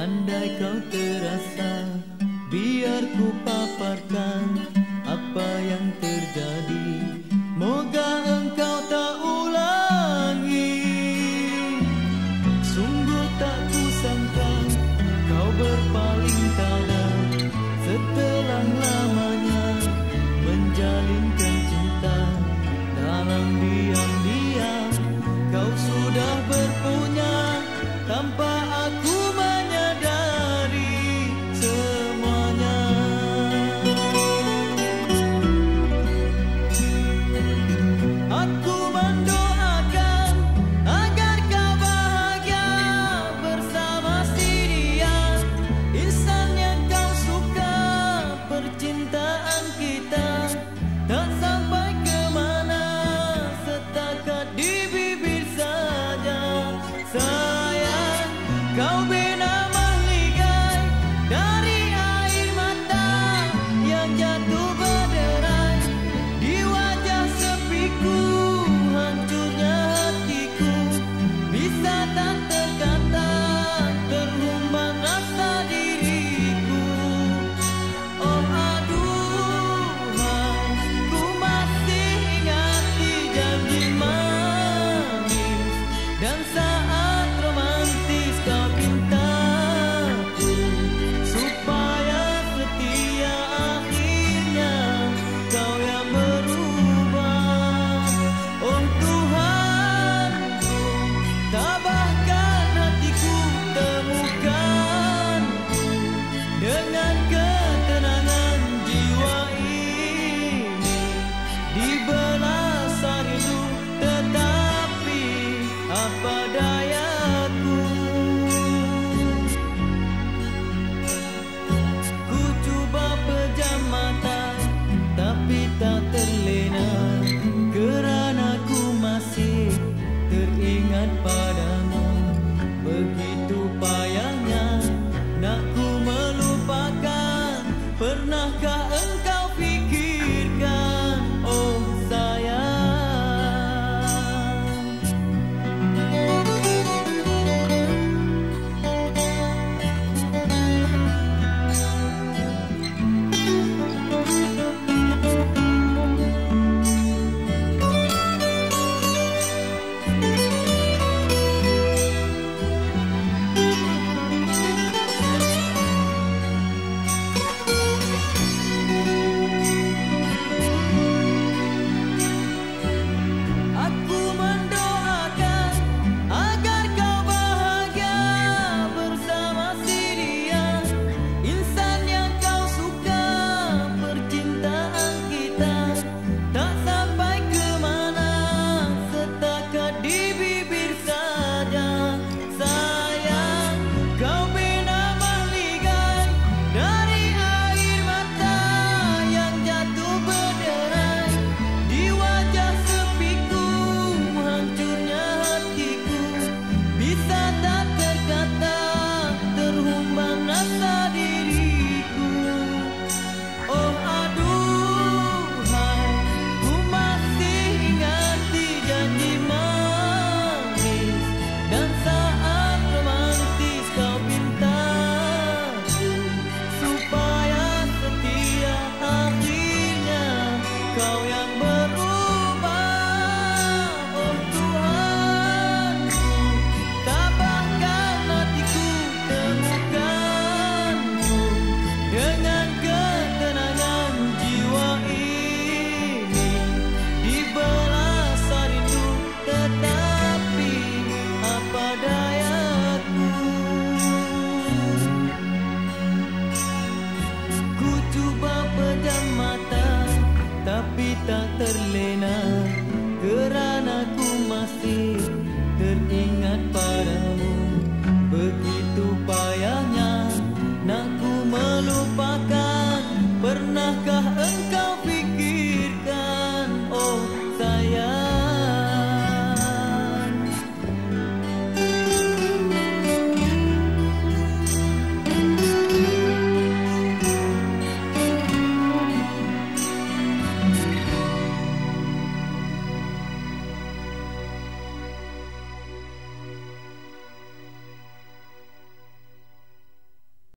Andai kau terasa, biar ku paparkan apa yang terjadi. Moga engkau tak ulangi. Sungguh tak kusangka kau berpaling tada setelah lamanya menjalinkan cinta. Dalam diam-diam kau sudah berpunya tanpa aku menyadari semuanya. Aku mendoakan agar kau bahagia bersama si dia, insan yang kau suka. Percintaan kita tak sampai kemana, setakat di bibir saja. Kau bina mahligai dari air mata yang jatuh berderai di wajah sepiku. Hancurnya hatiku bisa tak terkata, terhumbat rasa diriku. Oh aduhai, ku masih ingati janji manis dan saat romantis kau pintaku supaya setia. Akhirnya kau yang berubah. Oh Tuhanku, tabahkan hatiku, temukan dengan ketenangan jiwa ini. Di belasah rindu, tetapi apa dayaku. Ku cuba pejam mata, tapi tak terlena, kerana ku masih teringat padamu. Begitu payahnya nak ku melupakan. Pernahkah engkau fikirkan, oh sayang? Aku mendoakan agar kau bahagia bersama si dia, insan yang kau suka. Percintaan kita tak sampai kemana, setakat di bibir saja. Sayang, kau bina mahligai dari air mata yang jatuh berderai di wajah sepiku. Hancurnya hatiku bisa tak terkata, terhumbat rasa diriku. Oh aduhai, ku masih ingati janji manis dan saat romantis kau pintaku supaya setia. Akhirnya kau yang berubah. Oh Tuhanku, tabahkan hatiku, temukanku dengan ketenangan jiwa ini. Di belasah rindu, tetapi apa dayaku. Ku cuba pejam mata, tapi tak terlena, kerana ku masih teringat padamu. Begitu payahnya nak ku melupakan. Pernahkah engkau fikirkan, oh